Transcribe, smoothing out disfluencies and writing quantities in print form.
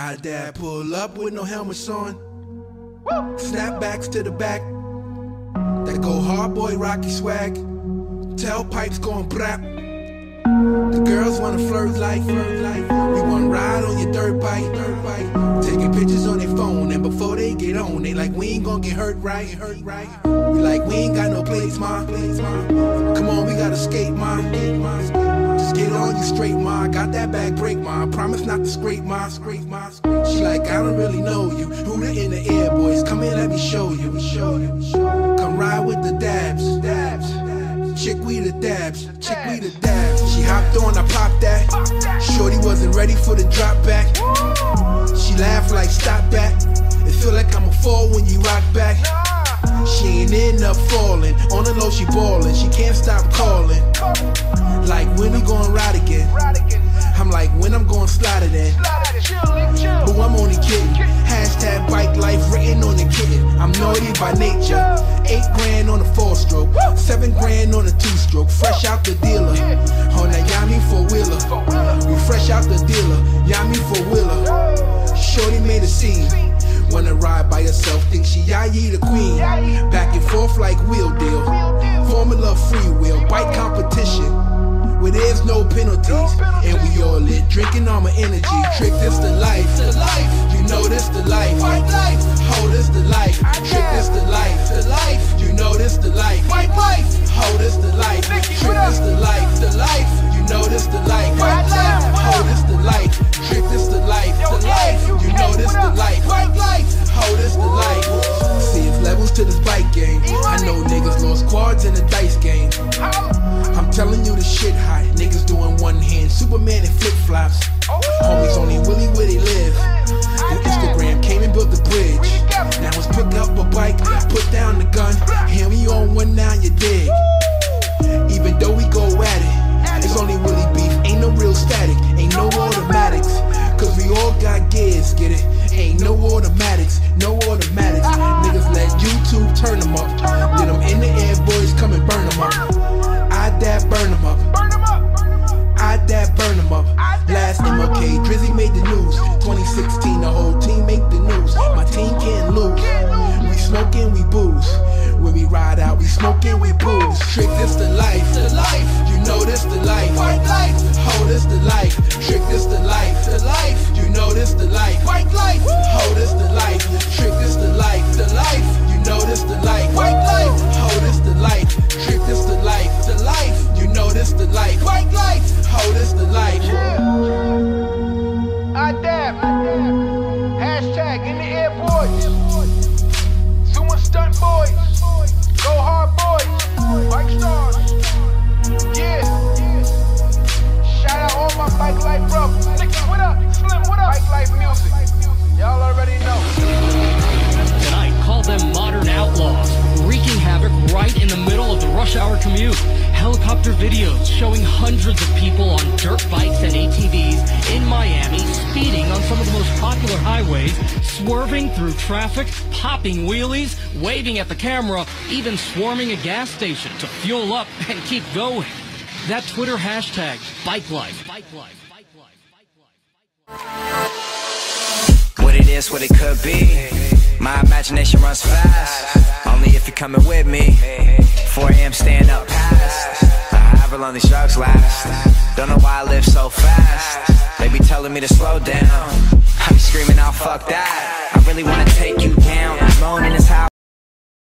I dad pull up with no helmets on. Snapbacks to the back. That go hard boy Rocky swag. Tailpipes going brap. The girls wanna flirt like. We wanna ride on your dirt bike. Taking pictures on their phone, and before they get on, they like we ain't gonna get hurt right. We like we ain't got no place, ma. Come on, we gotta skate, ma. Just get on you straight, ma. Got that back break, ma. Promise not to scrape, ma. She like I don't really know you. Who the in the air boys? Come here, let me show you. Come ride with the dabs. Chick we the dabs, She hopped on, I popped that. Shorty wasn't ready for the drop back. She laughed like stop back. It feel like I'ma fall when you rock back. She ain't end up falling. On the low she ballin', she can't stop calling. Like when we gon' ride again? I'm like when I'm gon' slide it in. But I'm only kidding. Hashtag bike life written on the kitten. I'm naughty by nature. 8 grand on a 4-stroke, 7 grand on a 2-stroke. Fresh out the dealer on that Yami 4-wheeler. We fresh out the dealer, Yami 4-wheeler. Shorty made a scene. Wanna ride by herself? Think she Yayi the queen. Back and forth like wheel deal. Formula free will bike competition. Where there's no penalties, and we all lit, drinking all my energy. Trick, this the life, you know this the life. Hold this the life, trick, this the life, you know this the life. Hold this the life, trick, this the life, you know this the life. Hold this the life, trick, this the life, you know this the life. Hold this the life. See, it's levels to this bike game. I know niggas lost quads in the dice game. I'm telling you the shit hot. Niggas doing one hand, Superman and flip flops. Homies only willy where they live. The Instagram came and built the bridge. Now it's pick up a bike, put down the gun. Here we on one now, you dig. Even though we go at it, it's only willy beef. Ain't no real static, ain't no automatics. Cause we all got gears, get it? Ain't no automatics, no automatics. Niggas let YouTube turn them up. Then I'm in the air, boys come and burn them up. Dad burn them up. I dad burn them up. Last MLK, Drizzy made the news. 2016, the whole team make the news. My team can't lose. We smoking, we booze. When we ride out, we smoking, we booze. Trick, this the life. You know this the life. Hold this the life. Trick, this the life. You know this the life. Hold this the life. Trick, this the life. You know this the life. Hold this the life. Trick, this the life. You know this the life. White lights, hold this the life. Yeah. I dab. Hashtag in the air boys. Zoom stunt boys. Go hard boys. Bike stars. Yeah. Shout out all my bike life brothers. Nigga, what up? Slim, what up? Bike life music. Y'all already know. Tonight, call them modern outlaws. Wreaking havoc right in the middle of the rush hour commute. Helicopter videos showing hundreds of people on dirt bikes and ATVs in Miami, speeding on some of the most popular highways, swerving through traffic, popping wheelies, waving at the camera, even swarming a gas station to fuel up and keep going. That Twitter hashtag, BikeLife. What it is, what it could be. My imagination runs fast. Only if you're coming with me. 4 a.m. stand up past. However long these drugs last. Don't know why I live so fast. They be telling me to slow down. I'm screaming out, fuck that. I really wanna take